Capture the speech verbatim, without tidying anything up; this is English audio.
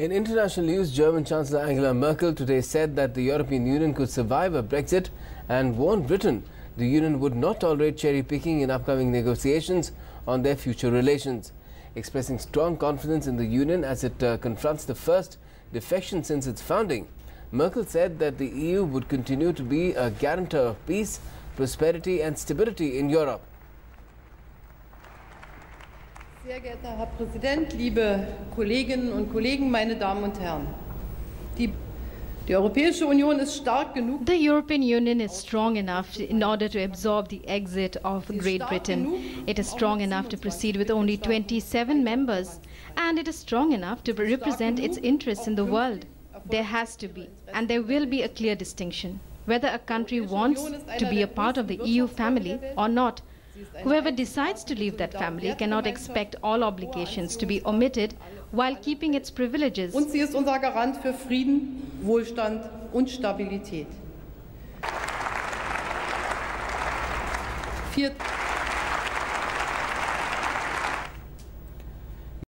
In international news, German Chancellor Angela Merkel today said that the European Union could survive a Brexit and warned Britain the Union would not tolerate cherry-picking in upcoming negotiations on their future relations, expressing strong confidence in the Union as it uh, confronts the first defection since its founding. Merkel said that the E U would continue to be a guarantor of peace, prosperity and stability in Europe. Sehr geehrter Herr Präsident, liebe Kolleginnen und Kollegen, meine Damen und Herren! Die The European Union is strong enough in order to absorb the exit of Great Britain. It is strong enough to proceed with only twenty-seven members, and it is strong enough to represent its interests in the world. There has to be, and there will be, a clear distinction whether a country wants to be a part of the E U family or not. Whoever decides to leave that family cannot expect all obligations to be omitted while keeping its privileges. Und sie ist unser Garant für Frieden, Wohlstand und Stabilität.